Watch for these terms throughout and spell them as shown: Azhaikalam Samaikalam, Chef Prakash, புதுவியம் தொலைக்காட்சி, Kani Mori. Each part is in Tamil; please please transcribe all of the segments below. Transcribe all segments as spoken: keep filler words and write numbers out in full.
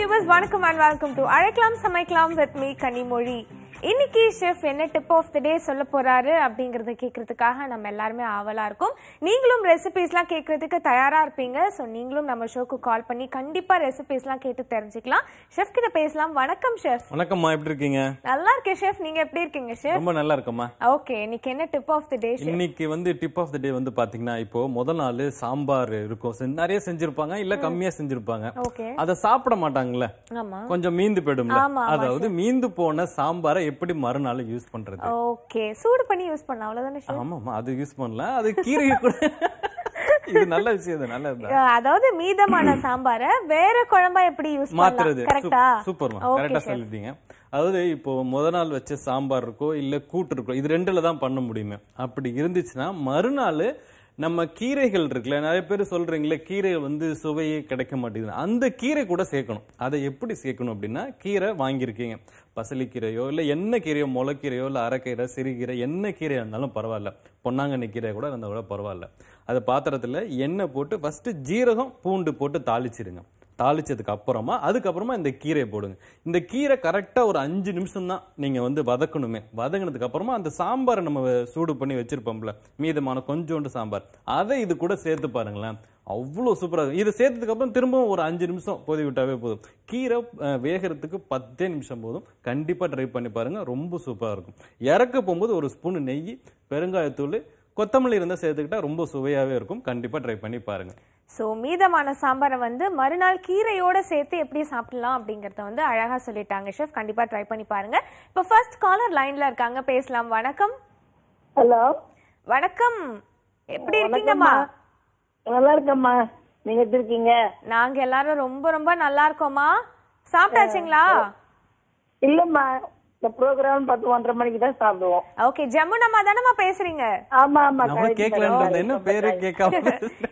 viewers, vanakkam and welcome to Azhaikalam Samaikalam with me, Kani Mori. இன்னைக்கு ஷெஃப் என்ன டிப் ஆஃப் தி டே சொல்ல போறாரு அப்படிங்கறத கேக்குறதுக்காக நம்ம எல்லாரும் ஆவலா இருக்கோம். நீங்களும் ரெசிபீஸ்லாம் கேக்குறதுக்கு தயாரா இருப்பீங்க. சோ நீங்களும் நம்ம ஷோக்கு கால் பண்ணி கண்டிப்பா ரெசிபீஸ்லாம் கேட்டு தெரிஞ்சிக்கலாம். ஷெஃப் கிட்ட பேசலாம். வணக்கம் ஷெஃப். வணக்கம்மா, எப்படி இருக்கீங்க? நல்லா இருக்கேன் ஷெஃப். நீங்க எப்படி இருக்கீங்க ஷெஃப்? ரொம்ப நல்லா இருக்கம்மா. ஓகே, இன்னைக்கு என்ன tip of the day chef? இன்னைக்கு வந்து டிப் ஆஃப் தி டே வந்து பாத்தீங்கன்னா, இப்போ முதல் நாள் சாம்பார் இருக்கும். நிறைய செஞ்சிருப்பாங்க இல்ல கம்மியா செஞ்சிருப்பாங்க. ஓகே, அத சாப்பிட மாட்டாங்கல. ஆமா, கொஞ்சம் மீந்து போடும்ல. அதாவது மீந்து போன சாம்பார் எப்படி மறுநாள் யூஸ் பண்றது? ஓகே, சூடு பண்ணி யூஸ் பண்ணலாம், அவ்வளவுதானே ஷேர்? ஆமாமா, அது யூஸ் பண்ணலாம். அது கீரைய கூட இது நல்ல விஷயம், நல்லது. அதாவது மீதமான சாம்பார வேற குழம்பா எப்படி யூஸ் பண்ணலாம்? கரெக்ட்டா? சூப்பர்மா, கரெக்ட்டா சொல்லிட்டீங்க. அதாவது இப்போ முத நாள் வச்ச சாம்பார் இருக்கோ இல்ல கூட்டு இருக்கோ, இது ரெண்டுல தான் பண்ண முடியுமே. அப்படி இருந்துச்சுன்னா மறுநாள் நம்ம கீரைகள் இருக்குல்ல, நிறைய பேர் சொல்றீங்களே கீரை வந்து சுவையே கிடைக்க மாட்டேங்குது, அந்த கீரை கூட சேர்க்கணும். அதை எப்படி சேர்க்கணும் அப்படின்னா, கீரை வாங்கியிருக்கீங்க, பசலிக்கீரையோ இல்லை என்ன கீரையோ, முளைக்கீரையோ இல்லை அரைக்கீரை, சிறுகீரை, என்ன கீரையாக இருந்தாலும் பரவாயில்ல, பொன்னாங்கண்ணி கீரை கூட இருந்தால் கூட பரவாயில்ல. அதை பாத்திரத்தில் எண்ணெய் போட்டு ஃபஸ்ட்டு ஜீரகம் பூண்டு போட்டு தாளிச்சிடுங்க. தாளிச்சதுக்கு அப்புறமா அதுக்கப்புறமா இந்த கீரையை போடுங்க. இந்த கீரை கரெக்டாக ஒரு அஞ்சு நிமிஷம் தான் நீங்கள் வந்து வதக்கணுமே. வதங்கினதுக்கு அப்புறமா அந்த சாம்பாரை நம்ம சூடு பண்ணி வச்சிருப்போம்ல, மீதமான கொஞ்சோண்டு சாம்பார், அதை இது கூட சேர்த்து பாருங்களேன், அவ்வளோ சூப்பராக. இதை சேர்த்ததுக்கு அப்புறம் திரும்பவும் ஒரு அஞ்சு நிமிஷம் போதி விட்டாவே போதும். கீரை வேகிறதுக்கு பத்தே நிமிஷம் போதும். கண்டிப்பாக ட்ரை பண்ணி பாருங்கள், ரொம்ப சூப்பராக இருக்கும். இறக்க போகும்போது ஒரு ஸ்பூன் நெய், பெருங்காயத்தூள், கொத்தமல்லி இருந்தால் சேர்த்துக்கிட்டால் ரொம்ப சுவையாகவே இருக்கும். கண்டிப்பாக ட்ரை பண்ணி பாருங்கள். ஸோ மீதமான சாம்பாரை வந்து மறுநாள் கீரையோட சேர்த்து எப்படி சாப்பிடலாம் அப்படிங்கறத வந்து அழகா சொல்லிட்டாங்க ஷெஃப். கண்டிப்பா ட்ரை பண்ணி பாருங்க. இப்போ ஃபர்ஸ்ட் காலர் லைன்ல இருக்காங்க, பேசலாம். வணக்கம். ஹலோ, வணக்கம். எப்படி இருக்கீங்கம்மா? நல்லா இருக்கம்மா, நீங்க எப்படி இருக்கீங்க? நாங்க எல்லாரும் ரொம்ப ரொம்ப நல்லா இருக்கோம்மா. சாப்பிட்டாச்சுங்களா? இல்லம்மா, இந்த ப்ரோகிராம் பத்து ஒன்றரை மணிக்கு தான் சாப்பிடுவோம். ஓகே, ஜமுனம்மா தானம்மா பேசுறீங்க? ஆமா ஆமா, நான் கேக்கலன்றது என்ன பேரே கேக்காம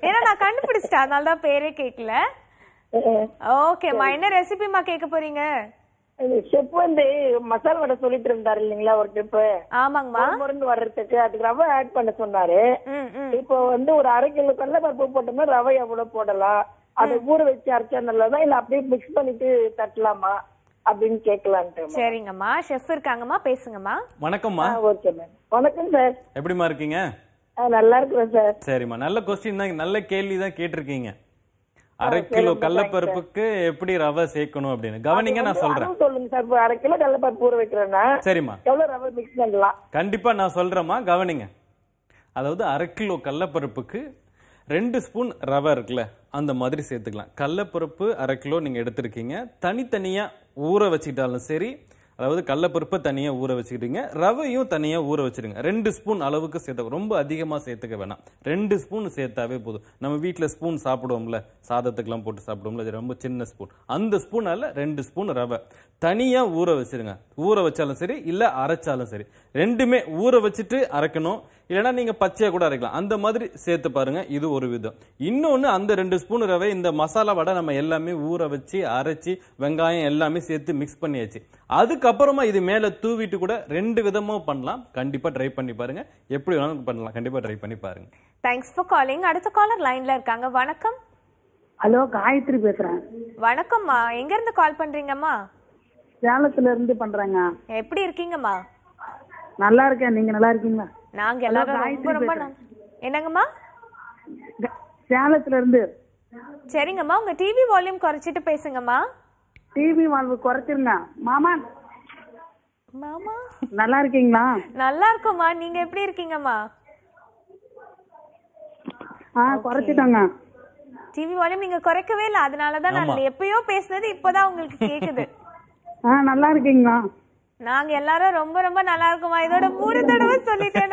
ஏன்னா நான் கண்டுபிடிச்சிட்டேன், அதனால தான் பேரே கேக்கல. ஓகே மா, என்ன ரெசிபிமா கேக்க போறீங்க? செப் வந்து மசாலா வடை சொல்லிட்டு இருந்தாரு இல்லீங்களா, ஒரு டிப்? ஆமாங்கம்மா, மருந்து வர்றதுக்கு அதுக்கு ரவை ஆட் பண்ண சொன்னாரு. இப்போ வந்து ஒரு அரை கிலோ கடல பருப்பு போட்டோம்னா ரவை எவ்வளவு போடலாம், அதை ஊற வச்சு அரைச்சா நல்லதா இல்ல அப்படியே மிக்ஸ் பண்ணிட்டு தட்டலாமா அப்படின்னு கேட்கலாம். சரிங்கம்மா, ஷெஃப் இருக்காங்கம்மா, பேசுங்கம்மா. வணக்கம்மா. ஓகே மேம், வணக்கம் சார். எப்படிமா இருக்கீங்க? நல்லா இருக்கேன் சார். சரிம்மா, நல்ல கொஸ்டின் தான், நல்ல கேள்வி தான் கேட்டிருக்கீங்க. அரை கிலோ கடலப்பருப்புக்கு எப்படி ரவை சேர்க்கணும் அப்படின்னு கவனிங்க, நான் சொல்றேன். சொல்லுங்க சார். அரை கிலோ கடலப்பருப்பு ஊற வைக்கிறேன்னா சரிம்மா, எவ்வளவு ரவை மிக்ஸ் பண்ணலாம்? கண்டிப்பா நான் சொல்றேம்மா, கவனிங்க. அதாவது அரை கிலோ கடலப்பருப்புக்கு ரெண்டு ஸ்பூன் ரவை இருக்குல்ல, அந்த மாதிரி சேர்த்துக்கலாம். கடலப்பருப்பு அரை கிலோ நீங்கள் எடுத்துருக்கீங்க, தனித்தனியாக ஊற வச்சுக்கிட்டாலும் சரி, அதாவது கடலப்பருப்பை தனியாக ஊற வச்சுக்கிட்டீங்க, ரவையும் தனியாக ஊற வச்சுருங்க. ரெண்டு ஸ்பூன் அளவுக்கு சேர்த்து, ரொம்ப அதிகமாக சேர்த்துக்க வேணாம், ரெண்டு ஸ்பூன் சேர்த்தாவே போதும். நம்ம வீட்டில் ஸ்பூன் சாப்பிடுவோம்ல, சாதத்துக்கெல்லாம் போட்டு சாப்பிடுவோம்ல, அது ரொம்ப சின்ன ஸ்பூன், அந்த ஸ்பூனால் ரெண்டு ஸ்பூன் ரவை தனியாக ஊற வச்சுருங்க. ஊற வச்சாலும் சரி இல்லை அரைச்சாலும் சரி, ரெண்டுமே ஊற வச்சுட்டு அரைக்கணும். இல்லைன்னா நீங்கள் பச்சையாக கூட அரைக்கலாம், அந்த மாதிரி சேர்த்து பாருங்கள். இது ஒரு விதம். இன்னொன்று, அந்த ரெண்டு ஸ்பூன் ரவை இந்த மசாலா வடை நம்ம எல்லாமே ஊற வச்சு அரைச்சி வெங்காயம் எல்லாமே சேர்த்து மிக்ஸ் பண்ணியாச்சு. அதுக்கப்புறமா இது மேலே தூவிட்டு கூட ரெண்டு விதமாக பண்ணலாம். கண்டிப்பாக ட்ரை பண்ணி பாருங்கள், எப்படி வேணாலும் பண்ணலாம். கண்டிப்பாக ட்ரை பண்ணி பாருங்கள். Thanks for calling. அடுத்த காலர் லைனில் இருக்காங்க, வணக்கம். ஹலோ, காயத்ரி பேசுகிறேன். வணக்கம்மா, எங்கேருந்து கால் பண்ணுறீங்கம்மா? சேலத்துலேருந்து பண்ணுறேங்க. எப்படி இருக்கீங்கம்மா? நல்லா இருக்கேன், நீங்கள் நல்லா இருக்கீங்களா? நாங்க எல்லாரும் என்னங்கம்மா, சேலத்துல இருந்து. சரிங்கம்மா, உங்க டிவி வால்யூம் குறைச்சிட்டு பேசுங்கம்மா. TV volume குறைச்சிருங்க. மாமா மாமா நல்லா இருக்கீங்களா? நல்லா இருக்கோம்மா, நீங்க எப்படி இருக்கீங்கம்மா? ஆ, குறைச்சிட்டாங்க டிவி வால்யூம். நீங்க குறைக்கவே இல்ல, அதனால தான் நான் எப்பயோ பேசுனது இப்போதான் உங்களுக்கு கேக்குது. ஆ, நல்லா இருக்கீங்களா? நாங்க எல்லாரும் ரொம்ப ரொம்ப நல்லா இருக்கோமா. இதோட மூணு தடவை சொல்லிட்டேன்.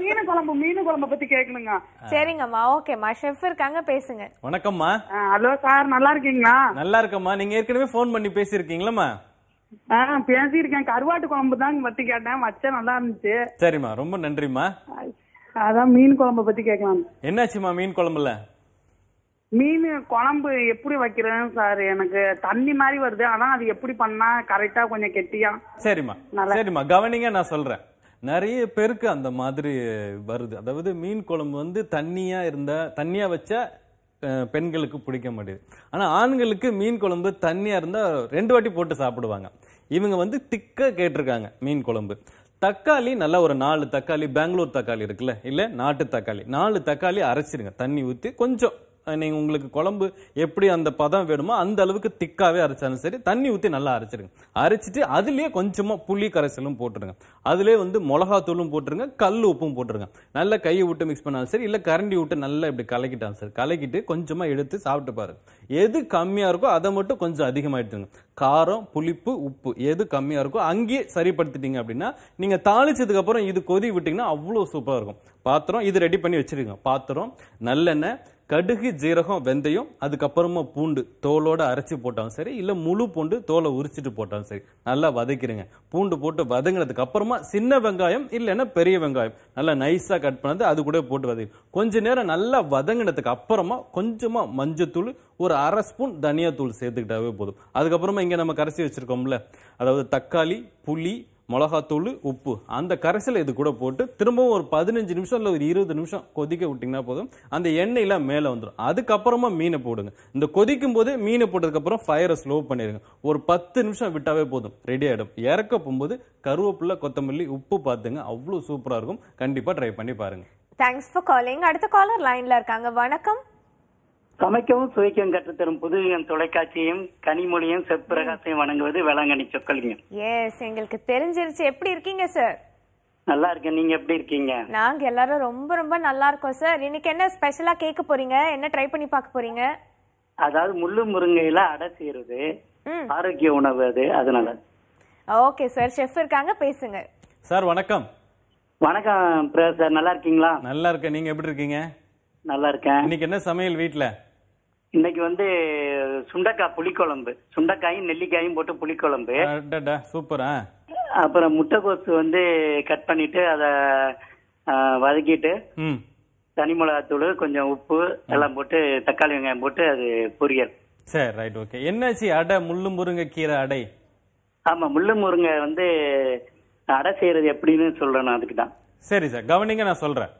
மீன் குழம்பு மீன் குழம்பு பத்தி கேக்கணுங்க. சரிங்கம்மா, ஓகேம்மா. ஷெஃப் இருக்காங்க, பேசுங்க. வணக்கம்மா. ஹலோ சார், நல்லா இருக்கீங்களா? நல்லா இருக்கம்மா. நீங்க ஏற்கனவே போன் பண்ணி பேசிருக்கீங்களா? ஆ, பேசியிருக்கேன். கருவாட்டு குழம்பு தான் பத்தி கேட்டேன், வச்சா நல்லா இருந்துச்சு. சரிம்மா, ரொம்ப நன்றிம்மா. அதான் மீன் குழம்பு பத்தி கேக்கலாம். என்னாச்சுமா மீன் குழம்புல? மீன் குழம்பு எப்படி வைக்கிறேன் சார், எனக்கு தண்ணி மாதிரி வருது, ஆனா அது எப்படி பண்ணா கரெக்டா கொஞ்சம் கெட்டியா? சரிம்மா, சரிம்மா, கவனிங்க, நான் சொல்றேன். நிறைய பேருக்கு அந்த மாதிரி வருது. அதாவது மீன் குழம்பு வந்து தண்ணியா இருந்தா, தண்ணியா வச்சா பெண்களுக்கு பிடிக்க மாட்டேது. ஆனா ஆண்களுக்கு மீன் குழம்பு தண்ணியா இருந்தா ரெண்டு வாட்டி போட்டு சாப்பிடுவாங்க. இவங்க வந்து திக்கா கேட்டிருக்காங்க மீன் குழம்பு. தக்காளி நல்ல ஒரு நாலு தக்காளி, பெங்களூர் தக்காளி இருக்குல்ல, இல்ல நாட்டு தக்காளி, நாலு தக்காளி அரைச்சிடுங்க, தண்ணி ஊத்தி கொஞ்சம் நீங்க உங்களுக்கு குழம்பு எப்படி அந்த பதம் வேணுமோ அந்த அளவுக்கு திக்காவே அரைச்சாலும் சரி தண்ணி ஊற்றி நல்லா அரைச்சிடுங்க. அரைச்சிட்டு அதுலேயே கொஞ்சமாக புளி கரைசலும் போட்டுருங்க, அதுலேயே வந்து மிளகாத்தூளும் போட்டுருங்க, கல் உப்பும் போட்டுருங்க. நல்லா கையை விட்டு மிக்ஸ் பண்ணாலும் சரி, இல்லை கரண்டி விட்டு நல்லா இப்படி கலக்கிட்டாலும் சரி, கலக்கிட்டு கொஞ்சமாக எடுத்து சாப்பிட்டு பாருங்க. எது கம்மியாக இருக்கோ அதை மட்டும் கொஞ்சம் அதிகமாக எடுத்துங்க. காரம், புளிப்பு, உப்பு எது கம்மியாக இருக்கோ அங்கேயே சரிப்படுத்திட்டீங்க அப்படின்னா நீங்கள் தாளிச்சதுக்கப்புறம் இது கொதி விட்டிங்கன்னா அவ்வளோ சூப்பராக இருக்கும். பாத்திரம் இது ரெடி பண்ணி வச்சுருங்க. பாத்திரம் நல்லெண்ணெய், கடுகு, ஜீரகம், வெந்தயம், அதுக்கப்புறமா பூண்டு தோலோடு அரைச்சி போட்டாலும் சரி, இல்லை முழு பூண்டு தோலை உரிச்சிட்டு போட்டாலும் சரி, நல்லா வதக்கிடுங்க. பூண்டு போட்டு வதங்கினதுக்கு அப்புறமா சின்ன வெங்காயம் இல்லைன்னா பெரிய வெங்காயம் நல்லா நைஸாக கட் பண்ணது அது கூட போட்டு வதக்கி கொஞ்ச நேரம் நல்லா வதங்கினதுக்கு அப்புறமா கொஞ்சமாக மஞ்சத்தூள், ஒரு அரை ஸ்பூன் தனியாத்தூள் சேர்த்துக்கிட்டாவே போதும். அதுக்கப்புறமா இங்கே நம்ம கரைச்சி வச்சுருக்கோம்ல, அதாவது தக்காளி, புளி, மிளகாத்தூள், உப்பு, அந்த கரைசலை இது கூட போட்டு திரும்பவும் ஒரு பதினஞ்சு நிமிஷம் இல்லை ஒரு இருபது நிமிஷம் கொதிக்க விட்டிங்கன்னா போதும், அந்த எண்ணெயெல்லாம் மேலே வந்துடும். அதுக்கப்புறமா மீனை போடுங்க. இந்த கொதிக்கும் போது மீனை போட்டதுக்கப்புறம் ஃபயரை ஸ்லோ பண்ணிடுங்க. ஒரு பத்து நிமிஷம் விட்டாவே போதும், ரெடி ஆகிடும். இறக்க போகும்போது கருவேப்பிலை, கொத்தமல்லி, உப்பு பார்த்துங்க, அவ்வளோ சூப்பராக இருக்கும். கண்டிப்பாக ட்ரை பண்ணி பாருங்க. Thanks for calling. அடுத்த காலர் லைனில் இருக்காங்க. வணக்கம். சமைக்கவும் சுவைக்கவும் கற்றுத்தரும் புதுவியம் தொலைக்காட்சியும் கனிமொழியும் செப்பிரகாசையும் வணங்குவது வேளாங்கண்ணி சொக்கலிங்க. எஸ், எங்களுக்கு தெரிஞ்சிருச்சு. எப்படி இருக்கீங்க சார்? நல்லா இருக்கேன். நீங்க எப்படி இருக்கீங்க? நாங்க எல்லாரும் ரொம்ப ரொம்ப நல்லா இருக்கோம் சார். இன்னைக்கு என்ன ஸ்பெஷலா கேட்க போறீங்க? என்ன ட்ரை பண்ணி பார்க்க போறீங்க? அதாவது முள்ளு முருங்கையில அடை செய்யறது ஆரோக்கிய உணவு அது, அதனால. ஓகே சார், செஃப் இருக்காங்க, பேசுங்க சார். வணக்கம். வணக்கம் பிரகாஷ் சார், நல்லா இருக்கீங்களா? நல்லா இருக்கேன். நீங்க எப்படி இருக்கீங்க? நல்லா இருக்கேன். இன்னைக்கு என்ன சமையல் வீட்ல? இன்னைக்கு வந்து சுண்டைக்காய் புளிக்குழம்பு, சுண்டைக்காயும் நெல்லிக்காயும் போட்டு புளிக்குழம்பு. சூப்பரா. அப்புறம் முட்டைகோசு வந்து கட் பண்ணிட்டு அதை வதக்கிட்டு தனி மிளகாத்தூள், கொஞ்சம் உப்பு எல்லாம் போட்டு தக்காளி வெங்காயம் போட்டு அது பொரியல். சரி, ரைட், ஓகே. என்னாச்சு அடை? முள்ளு முருங்கை கீரை அடை. ஆமா, முள்ளு முருங்கை வந்து அடை செய்யறது எப்படின்னு சொல்றேன் நான், அதுக்கு தான். சரி சார், கவனிங்க, நான் சொல்றேன்.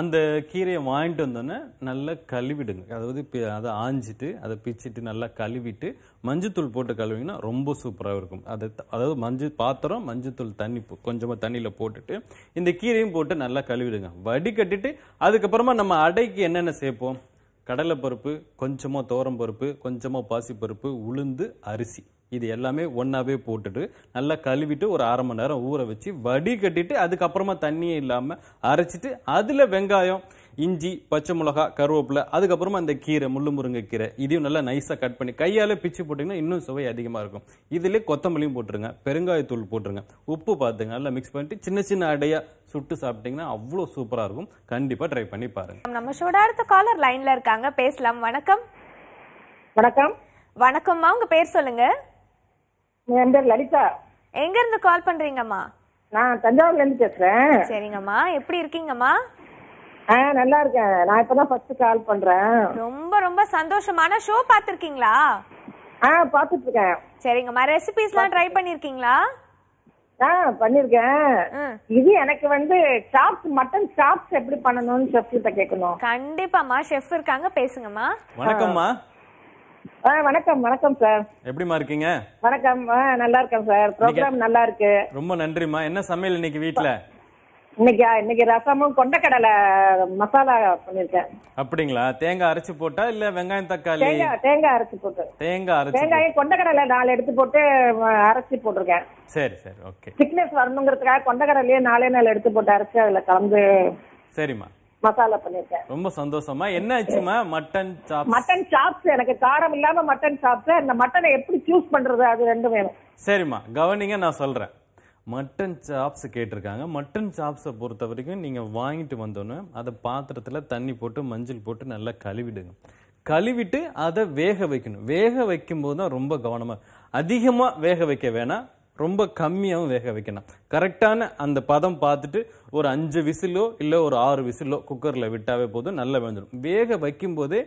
அந்த கீரையை வாங்கிட்டு வந்தோன்னே நல்லா கழுவிடுங்க. அதாவது அதை ஆஞ்சிட்டு அதை பிச்சுட்டு நல்லா கழுவிட்டு மஞ்சத்தூள் போட்டு கழுவிங்கன்னா ரொம்ப சூப்பராக இருக்கும். அது அதாவது மஞ்சள் பாத்திரம் மஞ்சத்தூள் தண்ணி கொஞ்சமாக தண்ணியில் போட்டுட்டு இந்த கீரையும் போட்டு நல்லா கழுவிடுங்க. வடிகட்டிட்டு அதுக்கப்புறமா நம்ம அடைக்கு என்னென்ன சேர்ப்போம்? கடலைப்பருப்பு, கொஞ்சமாக தோரம்பருப்பு, கொஞ்சமாக பாசிப்பருப்பு, உளுந்து, அரிசி, இது எல்லாமே ஒன்றாவே போட்டுட்டு நல்லா கழுவிட்டு ஒரு அரை மணி நேரம் ஊற வச்சு வடிகட்டிட்டு அதுக்கப்புறமா தண்ணியே இல்லாமல் அரைச்சிட்டு அதில் வெங்காயம், இஞ்சி, பச்சை மிளகா, கருவேப்பிலை, அதுக்கப்புறமா அந்த கீரை முள்ளு முருங்கை கீரை இதையும் நல்லா நைஸாக கட் பண்ணி கையால் பிச்சு போட்டிங்கன்னா இன்னும் சுவை அதிகமாக இருக்கும். இதிலே கொத்தமல்லியும் போட்டுருங்க, பெருங்காயத்தூள் போட்டுருங்க, உப்பு பார்த்துங்க, நல்லா மிக்ஸ் பண்ணிட்டு சின்ன சின்ன அடையாக சுட்டு சாப்பிட்டிங்கன்னா அவ்வளோ சூப்பராக இருக்கும். கண்டிப்பாக ட்ரை பண்ணி பாருங்கள். நம்ம ஷோட அடுத்த காலர் லைனில் இருக்காங்க, பேசலாம். வணக்கம். வணக்கம். வணக்கம்மா, உங்கள் பேர் சொல்லுங்கள். என் பேர் லலிதா. எங்க இருந்து கால் பண்றீங்கம்மா? நான் தஞ்சாவூர்ல இருந்து பேசுறேன். சரிங்கம்மா, எப்படி இருக்கீங்கம்மா? ஆ, நல்லா இருக்கேன். நான் இப்பதான் ஃபர்ஸ்ட் கால் பண்றேன். ரொம்ப ரொம்ப சந்தோஷமான ஷோ பாத்துக்கிங்களா? ஆ, பாத்துட்டு இருக்கேன். சரிங்கம்மா, ரெசிபீஸ்லாம் ட்ரை பண்ணிருக்கீங்களா? ஆ, பண்ணிருக்கேன். இது எனக்கு வந்து சாப்ஸ், மட்டன் சாப்ஸ் எப்படி பண்ணணும்னு செஃப் கிட்ட கேட்கணும். கண்டிப்பாமா, செஃப் இருக்காங்க, பேசுங்கம்மா. வணக்கம்மா. வணக்கம். வணக்கம் சார், எப்படிமா இருக்கீங்க? வணக்கம், நல்லா இருக்கேன் சார். ப்ரோக்ராம் நல்லா இருக்கு, ரொம்ப நன்றிமா. என்ன சமையல் இன்னைக்கு வீட்ல? இன்னைக்கு இன்னைக்கு ரசமும் கொண்டைக்கடலை மசாலா பண்ணிருக்கேன். அப்படிங்களா? தேங்காய் அரைச்சு போட்டா இல்ல வெங்காயம் தக்காளி? தேங்காய் தேங்காய் அரைச்சு போட்டு, தேங்காய் அரைச்சு, தேங்காய் கொண்டைக்கடலை நாலு எடுத்து போட்டு அரைச்சி போட்டிருக்கேன். சரி சரி, ஓகே. திக்னஸ் வரணுங்கிறதுக்காக கொண்டைக்கடலையே நாலே நாள் எடுத்து போட்டு அரைச்சு அதுல கலந்து சரிம்மா மசாலா பண்ணிருக்கேன். ரொம்ப சந்தோஷமா. என்ன ஆச்சுமா? Mutton chops. மட்டன் சாப்ஸ் எனக்கு காரம் இல்லாம மட்டன் சாப்ஸ். இந்த மட்டனை எப்படி சூஸ் பண்றது அது ரெண்டும் வேணும். சரிம்மா, கவனிங்க, நான் சொல்றேன். மட்டன் சாப்ஸ் கேட்டிருக்காங்க. மட்டன் சாப்ஸை பொறுத்த வரைக்கும் நீங்க வாங்கிட்டு வந்தோன்னு அதை பாத்திரத்துல தண்ணி போட்டு மஞ்சள் போட்டு நல்லா கழுவிடுங்க. கழுவிட்டு அதை வேக வைக்கணும். வேக வைக்கும் போது தான் ரொம்ப கவனமா, அதிகமா வேக வைக்க வேணாம், ரொம்ப கம்மியாகவும் வேக வைக்கணும். கரெக்டான அந்த பதம் பார்த்துட்டு ஒரு அஞ்சு விசிலோ இல்லை ஒரு ஆறு விசிலோ குக்கரில் விட்டாவே போதும், நல்லா வெந்துடும். வேக வைக்கும்போதே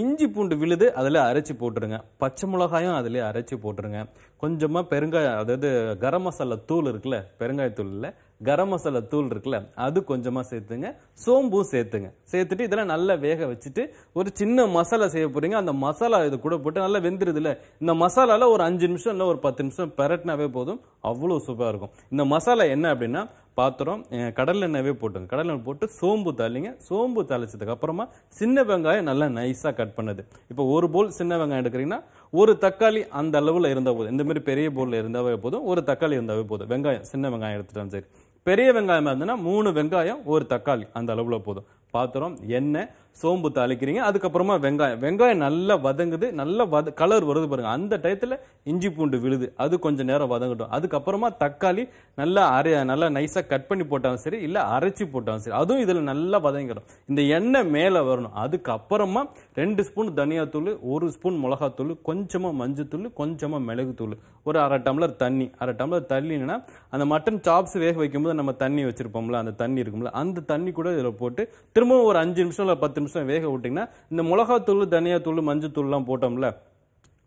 இஞ்சி பூண்டு விழுது அதில் அரைச்சி போட்டுருங்க, பச்சை மிளகாயும் அதிலே அரைச்சி போட்டுருங்க, கொஞ்சமாக பெருங்காயம், அதாவது கரம் மசாலா தூள் இருக்குல்ல பெருங்காயத்தூளில் garam masala தூள் இருக்குல அது கொஞ்சமா சேர்த்துங்க சோம்பு சேர்த்துங்க சேர்த்துட்டு இதெல்லாம் நல்லா வேக வச்சிட்டு ஒரு சின்ன மசாலா செய்ய போறீங்க அந்த மசாலா இது கூட போட்டு நல்லா வெந்திருதுல இந்த மசாலால ஒரு ஐந்து நிமிஷம் இல்ல ஒரு பத்து நிமிஷம் பரட்டனவே போதும் அவ்ளோ சூப்பரா இருக்கும் இந்த மசாலா என்ன அப்படினா பாத்திரம் கடல்ல எண்ணெய் போடுங்க கடல்ல எண்ணெய் போட்டு சோம்பு தாளிங்க சோம்பு தாளிச்சதுக்கு அப்புறமா சின்ன வெங்காயம் நல்லா நைஸா கட் பண்ணது இப்போ ஒரு bowl சின்ன வெங்காயம் எடுக்கறீங்கன்னா ஒரு தக்காளி அந்த அளவுல இருந்தா போதும் இந்த மாதிரி பெரிய bowlல இருந்தாவே போதும் ஒரு தக்காளி இருந்தாவே போதும் வெங்காயம் சின்ன வெங்காயம் எடுத்துட்டா சரி பெரிய வெங்காயமா இருந்தனா மூணு வெங்காயம் ஒரு தக்காளி அந்த அளவுல போதும் பாத்திரம் எண்ணெய் சோம்பு தாளிக்கிறீங்க அதுக்கு அப்புறமா வெங்காயம் வெங்காயம் நல்லா வதங்குது நல்ல கலர் வருது பாருங்க அந்த டைத்துல இஞ்சி பூண்டு விழுது அது கொஞ்ச நேரம் வதங்கட்டும் அதுக்கு அப்புறமா தக்காளி நல்லா அரையா நல்லா நைஸா கட் பண்ணி போட்டாலும் சரி இல்ல அரைச்சி போட்டாலும் சரி அதுவும் இதல நல்லா வதங்கணும் இந்த எண்ணெய் மேலே வரணும் அதுக்கு அப்புறமா ரெண்டு ஸ்பூன் தனியா தூள் ஒரு ஸ்பூன் மிளகாய் தூள் கொஞ்சமா மஞ்சள் தூள் கொஞ்சமா மிளகு தூள் ஒரு அரை டம்ளர் தண்ணி அரை டம்ளர் தண்ணினா அந்த மட்டன் சாப்ஸ் வேக வைக்கும்போது நம்ம தண்ணி வச்சிருப்போம்ல அந்த தண்ணி இருக்கும்ல அந்த தண்ணி கூட இதல போட்டு திரும்ப ஒரு ஐந்து நிமிஷம் இல்ல பத்து நிமிஷம் வேக விட்டீங்கன்னா இந்த மிளகாய் தூள் தனியா தூள் மஞ்சள் தூள்லாம் போட்டோம்ல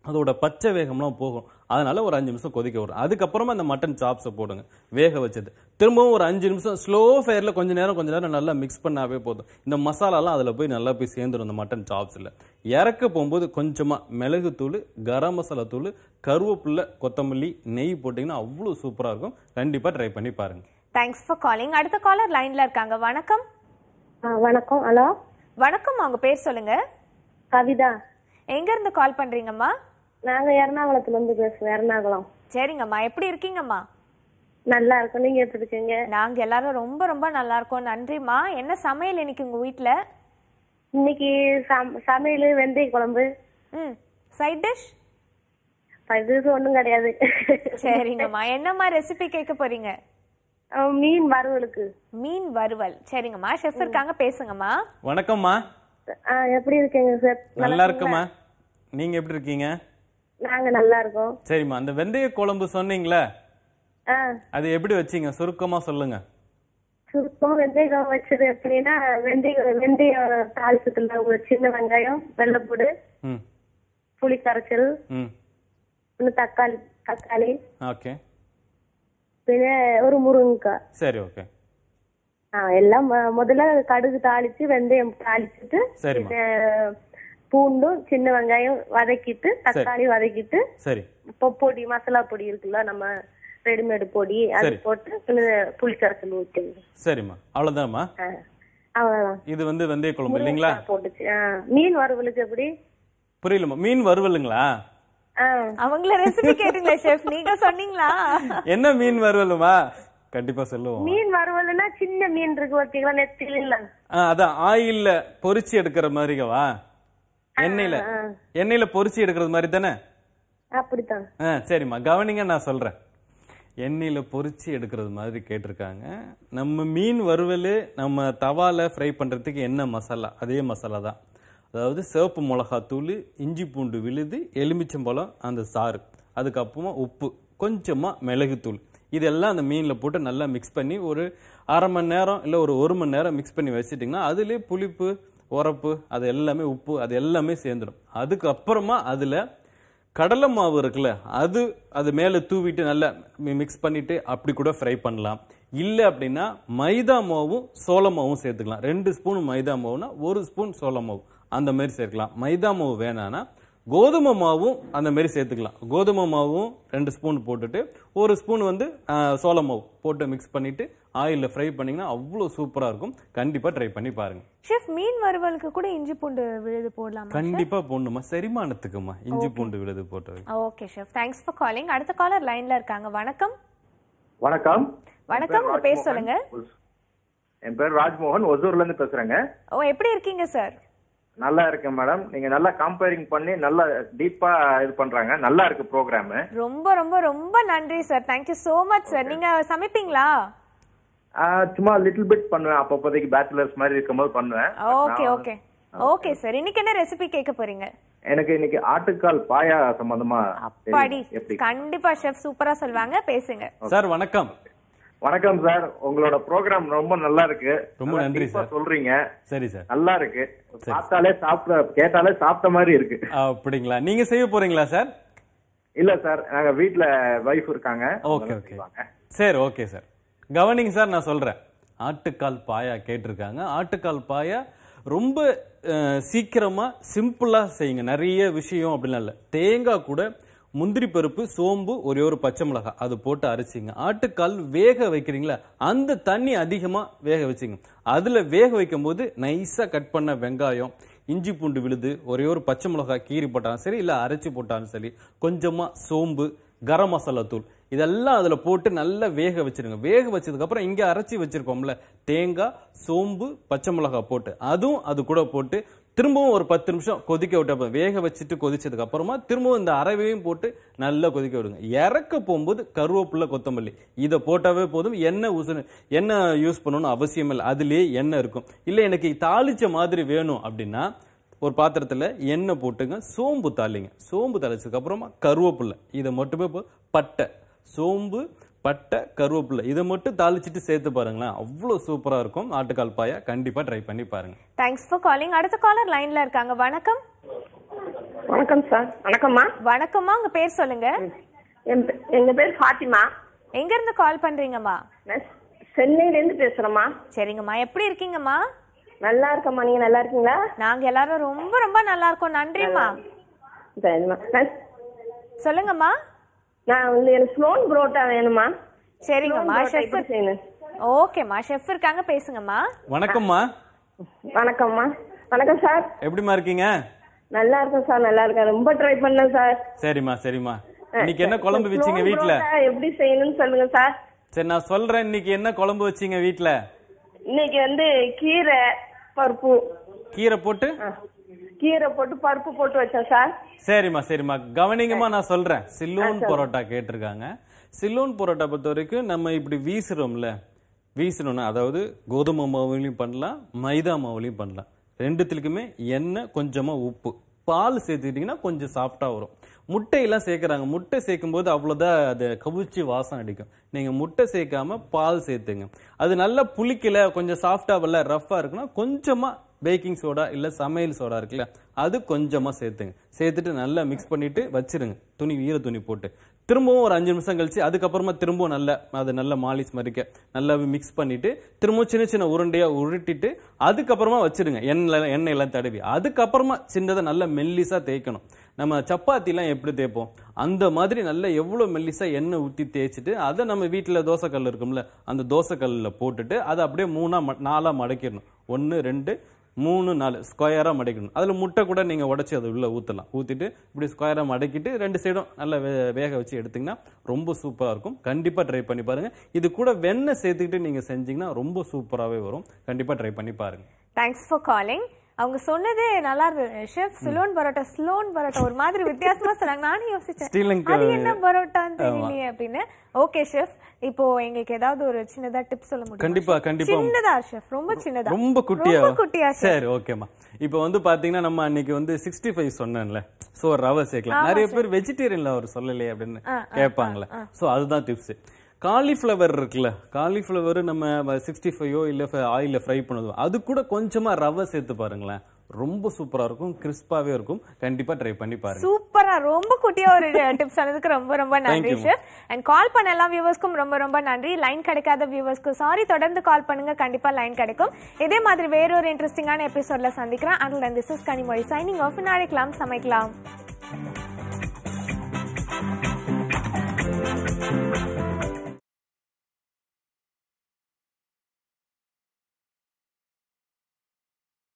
அதோட பச்சை வேகம்லாம் போகும் அதனால ஒரு ஐந்து நிமிஷம் கொதிக்க விடுங்க அதுக்கு அப்புறமா அந்த மட்டன் சாப்ஸ் போடுங்க வேக வச்சது திரும்பவும் ஒரு ஐந்து நிமிஷம் ஸ்லோ ஃபயர்ல கொஞ்ச நேரம் கொஞ்ச நேரம் நல்லா mix பண்ணவே போதும் இந்த மசாலாலாம் அதல போய் நல்லா போய் சேர்ந்துரும் அந்த மட்டன் சாப்ஸ்ல இறக்க போயும்போது கொஞ்சமா மிளகு தூள் கரம் மசாலா தூள் கருவேப்பிலை கொத்தமல்லி நெய் போட்டீங்கன்னா அவ்வளவு சூப்பரா இருக்கும் கண்டிப்பா ட்ரை பண்ணி பாருங்க Thanks for calling அடுத்த காலர் லைன்ல இருக்காங்க வணக்கம் வணக்கம் ஹலோ வணக்கம் உங்க பேர் சொல்லுங்க கவிதா எங்க இருந்து கால் பண்றீங்கம்மா நாங்க எர்ணாகுளத்துல இருந்து பேசுறோம் எர்ணாகுளம் சரிங்கம்மா எப்படி இருக்கீங்கம்மா நல்லா இருக்கோம் நீங்க எப்படி இருக்கீங்க நாங்க எல்லாரும் ரொம்ப ரொம்ப நல்லா இருக்கோம் நன்றிமா என்ன சமையல் இன்னைக்கு உங்க வீட்ல இன்னைக்கு சமையல் வெந்தய குழம்பு ம் சைடு டிஷ் சைடு டிஷ் ஒண்ணும் கிடையாது சரிங்கம்மா என்னம்மா ரெசிபி கேட்க போறீங்க மீன் வறுவலுக்கு மீன் வறுவல் சரிங்கம்மா ஷெஃப் இருக்காங்க பேசுங்கம்மா வணக்கம்மா எப்படி இருக்கீங்க சார் நல்லா இருக்கமா நீங்க எப்படி இருக்கீங்க நாங்க நல்லா இருக்கோம் சரிம்மா அந்த வெந்தய குழம்பு சொன்னீங்களே அது எப்படி வச்சீங்க சுருக்கமா சொல்லுங்க சுருக்கமா வெந்தயம் வச்சது எப்படின்னா வெந்தய வெந்தய தாளிச்சதுல ஒரு சின்ன வெங்காயம் வெள்ளைப்பூடு புளி கரைச்சல் தக்காளி தக்காளி ஓகே பின்ன ஒரு முருங்கைக்காய் சரி ஓகே ஆ எல்லாம் முதல்ல கடுகு தாளிச்சு வெந்தயம் தாளிச்சிட்டு பூண்டும் சின்ன வெங்காயம் வதக்கிட்டு தக்காளி வதக்கிட்டு சரி பொடி மசாலா பொடி இருக்குல்ல நம்ம ரெடிமேட் பொடி அது போட்டு புளி கரைசல் ஊத்திடுங்க சரிமா அவ்வளவுதான்மா அவ்வளவுதான் இது வந்து வெந்தய குழம்பு இல்லீங்களா போட்டுச்சு மீன் வறுவலுக்கு எப்படி புரியலமா மீன் வறுவலுங்களா அவங்களே ரெசிபி கேட்டிங்களா ஷெஃப் நீங்க சொன்னீங்களா என்ன மீன் வறுவலுமா கண்டிப்பா சொல்லுவோம் மீன் வறுவல்னா சின்ன மீன் இருக்கு ஓகேங்களா நெத்தில இல்ல அத ஆயில்ல பொரிச்சி எடுக்கிற மாதிரிவா எண்ணெயில எண்ணெயில பொரிச்சி எடுக்கிறது மாதிரி தானே அப்படி தான் ஆ சரிமா கவனிங்க நான் சொல்றேன் எண்ணெயில பொரிச்சி எடுக்கிறது மாதிரி கேட்டிருக்காங்க நம்ம மீன் வறுவல் நம்ம தவால ஃப்ரை பண்றதுக்கு என்ன மசாலா அதே மசாலா தான் அதாவது சிவப்பு மிளகாய் தூள் இஞ்சி பூண்டு விழுது எலுமிச்சம்பழம் அந்த சாறு அதுக்கு அப்புறமா உப்பு கொஞ்சமா மிளகு தூள் இதெல்லாம் அந்த மீன்ல போட்டு நல்லா mix பண்ணி ஒரு அரை மணி நேரம் இல்ல ஒரு ஒரு மணி நேரம் mix பண்ணி வச்சிட்டீங்கன்னா அதுல புளிப்பு உரப்பு அது எல்லாமே உப்பு அது எல்லாமே சேர்ந்துடும் அதுக்கு அப்புறமா அதுல கடலை மாவு இருக்குல அது அது மேல தூவிட்டு நல்லா mix பண்ணிட்டு அப்படி கூட ஃப்ரை பண்ணலாம் இல்ல அப்படினா மைதா மாவும் சோள மாவும் சேர்த்துக்கலாம் ரெண்டு ஸ்பூன் மைதா மாவுனா ஒரு ஸ்பூன் சோள மாவு அந்த மாதிரி சேர்க்கலாம் மைதா மாவு வேணானா கோதுமை மாவும் அந்த மாதிரி சேர்த்துக்கலாம் கோதுமை மாவும் ரெண்டு ஸ்பூன் போட்டுட்டு ஒரு ஸ்பூன் வந்து சோள மாவு போட்டு mix பண்ணிட்டு ஆயில்ல ஃப்ரை பண்ணீங்கன்னா அவ்வளவு சூப்பரா இருக்கும் கண்டிப்பா ட்ரை பண்ணி பாருங்க ஷெஃப் மீன் வறுவலுக்கு கூட இஞ்சி பூண்டு விழுது போடலாமா கண்டிப்பா போடணுமா செரிமானத்துக்குமா இஞ்சி பூண்டு விழுது போட்டு okay chef thanks for calling அடுத்த காலர் லைன்ல இருக்காங்க வணக்கம் வணக்கம் வணக்கம் உங்க பேர் சொல்லுங்க என் பேர் ராஜ்மோகன் ஒசூர்ல இருந்து பேசுறேங்க ஓ எப்படி இருக்கீங்க சார் நல்லா இருக்கு மேடம் நீங்க நல்லா கம்பேரிங் பண்ணி நல்லா டீப்பா இது பண்றாங்க நல்லா இருக்கு புரோகிராம் ரொம்ப ரொம்ப ரொம்ப நன்றி sir thank you so much sir நீங்க சமைப்பீங்களா சும்மா லிட்டில் பிட் பண்ணுவேன் அப்பப்போதைக்கு பேச்சுலர்ஸ் மாதிரி இருக்கும்போது பண்ணுவேன் ஓகே ஓகே ஓகே சார் இன்னைக்கு என்ன ரெசிபி கேட்க போறீங்க எனக்கு இன்னைக்கு ஆட்டுக்கால் பாயா சம்பந்தமா அப்படி கண்டிப்பா ஷெஃப் சூப்பரா சொல்வாங்க பேசுங்க சார் வணக்கம் வணக்கம் சார் உங்களோட புரோகிராம் ரொம்ப நல்லா இருக்கு ரொம்ப நன்றி சார் சொல்றீங்க சரி சார் நல்லா இருக்கு பார்த்தாலே சாப்பிட கேட்டாலே சாப்பிட்ட மாதிரி இருக்கு அப்படிங்களா நீங்க செய்ய போறீங்களா சார் இல்ல சார் நாங்க வீட்ல வைஃப் இருக்காங்க ஓகே ஓகே சரி ஓகே சார் கவர்னிங் சார் நான் சொல்கிறேன். ஆட்டுக்கால் பாயா கேட்டிருக்காங்க. ஆட்டுக்கால் பாயா ரொம்ப சீக்கிரமாக சிம்பிளாக செய்யுங்க, நிறைய விஷயம் அப்படிலாம் இல்லை. தேங்காய் கூட முந்திரி பருப்பு சோம்பு ஒரே ஒரு பச்சை மிளகாய் அது போட்டு அரைச்சிங்க. ஆட்டுக்கால் வேக வைக்கிறீங்களா அந்த தண்ணி அதிகமாக வேக வச்சிங்க. அதில் வேக வைக்கும் போது நைஸாக கட் பண்ண வெங்காயம் இஞ்சி பூண்டு விழுது ஒரே ஒரு பச்சை மிளகாய் கீறி போட்டாலும் சரி இல்லை அரைச்சி போட்டாலும் சரி கொஞ்சமாக சோம்பு கரம் மசாலா தூள் இதெல்லாம் அதில் போட்டு நல்லா வேக வச்சுருங்க. வேக வச்சதுக்கப்புறம் இங்கே அரைச்சி வச்சுருக்கோம்ல தேங்காய் சோம்பு பச்சை மிளகாய் போட்டு அதுவும் அது கூட போட்டு திரும்பவும் ஒரு பத்து நிமிஷம் கொதிக்க விட்ட வேக வச்சுட்டு கொதிச்சதுக்கு அப்புறமா திரும்பவும் இந்த அரைவையும் போட்டு நல்லா கொதிக்க விடுங்க. இறக்க போகும்போது கருவேப்பிலை கொத்தமல்லி இதை போட்டாவே போதும். எண்ணெய் ஊசு எண்ணெய் யூஸ் பண்ணணும்னு அவசியம் இல்லை, அதுலேயே எண்ணெய் இருக்கும். இல்லை எனக்கு தாளிச்ச மாதிரி வேணும் அப்படின்னா ஒரு பாத்திரத்தில் எண்ணெய் போட்டுங்க, சோம்பு தாளிங்க. சோம்பு தாளிச்சதுக்கப்புறமா கருவேப்பில்லை இதை மட்டுமே போ பட்டை சோம்பு பட்டை கருவேப்பில்லை இதை மட்டும் தாளிச்சிட்டு சேர்த்து பாருங்களேன், அவ்வளோ சூப்பராக இருக்கும். ஆட்டுக்கால் பாயா கண்டிப்பாக ட்ரை பண்ணி பாருங்க. Thanks for calling. அடுத்த காலர் லைனில் இருக்காங்க. வணக்கம். வணக்கம் சார். வணக்கம்மா. வணக்கம்மா, உங்கள் பேர் சொல்லுங்க. எங்கள் பேர் ஃபாத்திமா. எங்கேருந்து கால் பண்ணுறீங்கம்மா? சென்னையிலேருந்து பேசுகிறேம்மா. சரிங்கம்மா, எப்படி இருக்கீங்கம்மா? நல்லா இருக்கம்மா, நீங்க நல்லா இருக்கீங்களா? நாங்க எல்லாரும் ரொம்ப ரொம்ப நல்லா இருக்கோம். நன்றிம்மா. சொல்லுங்கம்மா. நான் வந்து எனக்கு ஸ்லோன் புரோட்டா வேணும்மா. சரிங்கம்மா, ஷெஃப் ஓகேம்மா, ஷெஃப் இருக்காங்க, பேசுங்கம்மா. வணக்கம்மா. வணக்கம்மா. வணக்கம் சார், எப்படிமா இருக்கீங்க? நல்லா இருக்கேன் சார், நல்லா இருக்கேன். ரொம்ப ட்ரை பண்ணேன் சார். சரிம்மா சரிம்மா, இன்னைக்கு என்ன குழம்பு வச்சீங்க வீட்ல? எப்படி செய்யணும்னு சொல்லுங்க சார். சரி நான் சொல்றேன். இன்னைக்கு என்ன குழம்பு வச்சீங்க வீட்ல? இன்னைக்கு வந்து கீரை பருப்பு. கீரை போட்டு கீரை போட்டு பருப்பு போட்டு வச்சேன் சார். சரிம்மா சரிம்மா, கவனிங்கம்மா நான் சொல்றேன். சிலோன் பரோட்டா கேட்டிருக்காங்க. சிலோன் பரோட்டா பொறுத்த வரைக்கும் நம்ம இப்படி வீசுறோம்ல, வீசணும்னா அதாவது கோதுமை மாவுலையும் பண்ணலாம் மைதா மாவுலையும் பண்ணலாம். ரெண்டுத்துக்குமே எண்ணெய் கொஞ்சமாக உப்பு பால் சேர்த்துக்கிட்டிங்கன்னா கொஞ்சம் சாஃப்டாக வரும். முட்டையெல்லாம் சேர்க்குறாங்க, முட்டை சேர்க்கும்போது அவ்வளோதான் அதை கவிச்சி வாசம் அடிக்கும். நீங்கள் முட்டை சேர்க்காமல் பால் சேர்த்துங்க. அது நல்லா புளிக்கலை கொஞ்சம் சாஃப்டாக வரல ரஃப்பாக இருக்குன்னா கொஞ்சமாக பேக்கிங் சோடா இல்லை சமையல் சோடா இருக்குல்ல அது கொஞ்சமாக சேர்த்துங்க. சேர்த்துட்டு நல்லா மிக்ஸ் பண்ணிவிட்டு வச்சுருங்க துணி ஈர துணி போட்டு. திரும்பவும் ஒரு அஞ்சு நிமிஷம் கழிச்சு அதுக்கப்புறமா திரும்பவும் நல்லா அதை நல்லா மாலிஷ் மறிக்க நல்லா மிக்ஸ் பண்ணிவிட்டு திரும்பவும் சின்ன சின்ன உருண்டையாக உருட்டிட்டு அதுக்கப்புறமா வச்சுருங்க. எண்ணெய் எண்ணெயெல்லாம் தடவி அதுக்கப்புறமா சின்னதை நல்லா மெல்லிஸாக தேய்க்கணும். நம்ம சப்பாத்திலாம் எப்படி தேய்ப்போம் அந்த மாதிரி நல்லா எவ்வளோ மெல்லிஸாக எண்ணெய் ஊற்றி தேய்ச்சிட்டு அதை நம்ம வீட்டில் தோசைக்கல் இருக்கும்ல அந்த தோசைக்கல்லில் போட்டுட்டு அதை அப்படியே மூணாக நாலாக மடக்கிடணும். ஒன்று ரெண்டு மூணு நாலு ஸ்கொயராக மடக்கணும். அதில் முட்டை கூட நீங்கள் உடச்சி அது உள்ளே ஊற்றலாம். ஊற்றிட்டு இப்படி ஸ்கொயராக மடக்கிட்டு ரெண்டு சைடும் நல்லா வே வேக வச்சு எடுத்திங்கன்னா ரொம்ப சூப்பராக இருக்கும். கண்டிப்பாக ட்ரை பண்ணி பாருங்கள். இது கூட வெண்ணெய் சேர்த்துக்கிட்டு நீங்கள் செஞ்சிங்கன்னா ரொம்ப சூப்பராகவே வரும். கண்டிப்பாக ட்ரை பண்ணி பாருங்கள். Thanks for calling. அவங்க சொன்னது நல்லா இருக்கு ஷெஃப். சிலோன் பரோட்டா ஸ்லோன் பரோட்டா ஒரு மாதிரி வித்தியாசமா சொன்னாங்க. நானும் யோசிச்சேன் அது என்ன பரோட்டான்னு தெரியலையே அப்படின்னு. ஓகே ஷெஃப், இப்போ எங்களுக்கு ஏதாவது ஒரு சின்னதா டிப் சொல்ல முடியுமா? கண்டிப்பா கண்டிப்பா. சின்னதா ஷெஃப், ரொம்ப சின்னதா, ரொம்ப குட்டியா, ரொம்ப குட்டியா. சரி ஓகேமா. இப்போ வந்து பாத்தீங்கன்னா நம்ம அன்னைக்கு வந்து சிக்ஸ்டி ஃபைவ் சொன்னேன்ல, சோ ரவை சேர்க்கலாம். நிறைய பேர் வெஜிடேரியன்ல அவர் சொல்லலையே அப்படின்னு கேட்பாங்களே, சோ அதுதான் டிப்ஸ். காலிஃப்ளவர் இருக்குல்ல, காலிஃப்ளவர் நம்ம சிக்ஸ்டி ஃபைவோ இல்லை ஆயிலில் ஃப்ரை பண்ணுவோம், அது கூட கொஞ்சமாக ரவை சேர்த்து பாருங்களேன், ரொம்ப சூப்பராக இருக்கும், கிறிஸ்பாகவே இருக்கும். கண்டிப்பாக ட்ரை பண்ணி பாருங்க. சூப்பராக ரொம்ப குட்டியாக ஒரு டிப்ஸ் சொன்னதுக்கு ரொம்ப ரொம்ப நன்றி ஷெஃப். அண்ட் கால் பண்ண எல்லா வியூவர்ஸ்க்கும் ரொம்ப ரொம்ப நன்றி. லைன் கிடைக்காத வியூவர்ஸ்க்கும் சாரி, தொடர்ந்து கால் பண்ணுங்க, கண்டிப்பாக லைன் கிடைக்கும். இதே மாதிரி வேறொரு இன்ட்ரெஸ்டிங்கான எபிசோட்ல சந்திக்கிறேன். அண்ட் திஸ் இஸ் கனி மொழி சைனிங் ஆஃப். நாளைக்கலாம் சமைக்கலாம்.